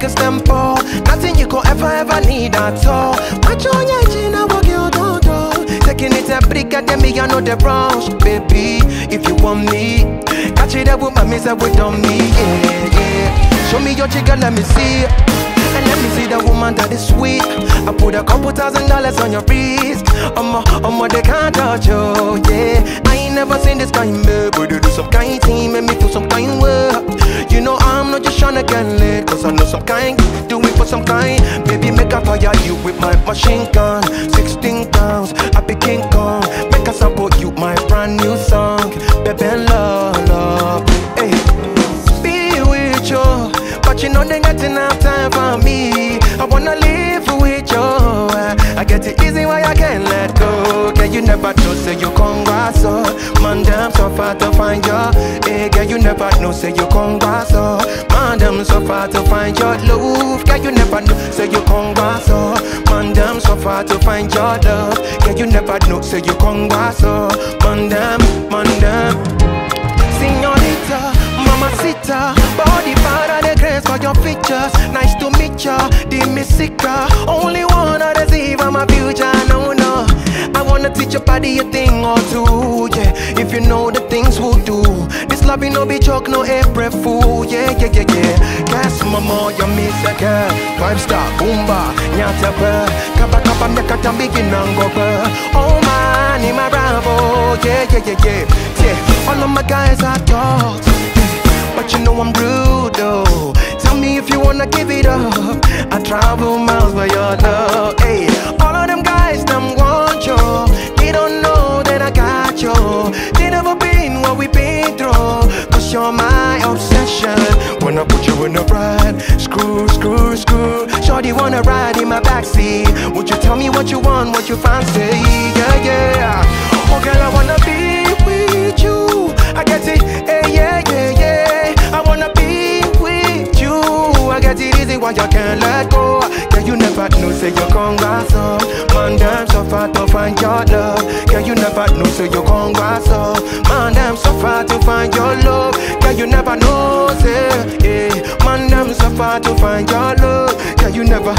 biggest tempo. Nothing you could ever need at all. Watch on your chin and walk your door. Taking it a brick at me, I know the rush. Baby, if you want me, catch it up with my miss up with on me. Yeah, yeah. Show me your chick and let me see it. And let me see the woman that is sweet. I put a $2,000 on your wrist. I'm a they can't touch you, yeah. I ain't never seen this kind of babe. But you do some kind of thing, make me feel some kind of way. You know I'm not just tryna get lit, cause I know some kind, do it for some kind. Baby, make a fire you with my machine gun. 16 pounds, I be King Kong. Make a support you, my brand new song. Baby, love, hey. Be with you, but you know they got enough time for me. I wanna live with you. I get it easy, why I can't let go. Girl, you never know, say you come back so. Man, damn, so far to find you. Hey, girl, you never know, say you come back so. Man, damn, so far to find your love. Girl, you never know, say you come back so. Man, damn, so far to find your love. Girl, you never know, say you come back so. Man, damn, señorita, mamacita, body para the grace for your features. Nice to meet ya, the Missika. Only one of the Ziva, my future, no. I wanna teach your body a thing or two, yeah. If you know the things we'll do. This love no be joke, no April fool, yeah. Gas mama, you miss a girl. Five star, boomba, nyata per. Kappa, nyakata, begin and go per. Oh man, in my bravo, yeah. All of my guys are dogs. But you know I'm rude though. Tell me if you wanna give it up. I travel miles for your love. Hey, all of them guys them want you. They don't know that I got you. They never been what we been through. Cause you're my obsession. When I put you in the ride, screw. Shorty wanna ride in my backseat. Would you tell me what you want, what you fancy? Yeah. Oh girl, I wanna be with you. I get it, hey, yeah. I wanna be with you. I get it easy why you can't let go. Girl, you never know, say you come rise up. Man, damn, so far to find your love. Girl, you never know, say you come rise up. Man, damn, so far to find your love. Girl, you never know, say, yeah. Man, damn, so far to find your love. Girl, you never.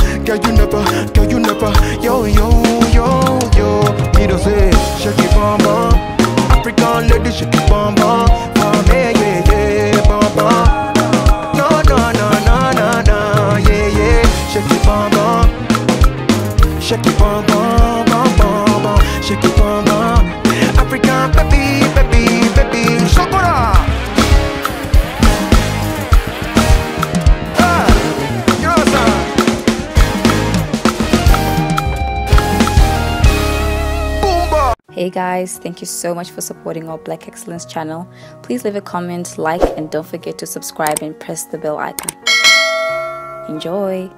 Yo. Me don't say, shake it, bum, bum. African lady, shake it, bum, bum. No, yeah. Shake it, bum, bum. Shake it, bum, bum, bum, bum, bum. Shake it, bum, bum. African baby. Shakura. Hey guys, thank you so much for supporting our Black Excellence channel. Please leave a comment, like, and don't forget to subscribe and press the bell icon. Enjoy!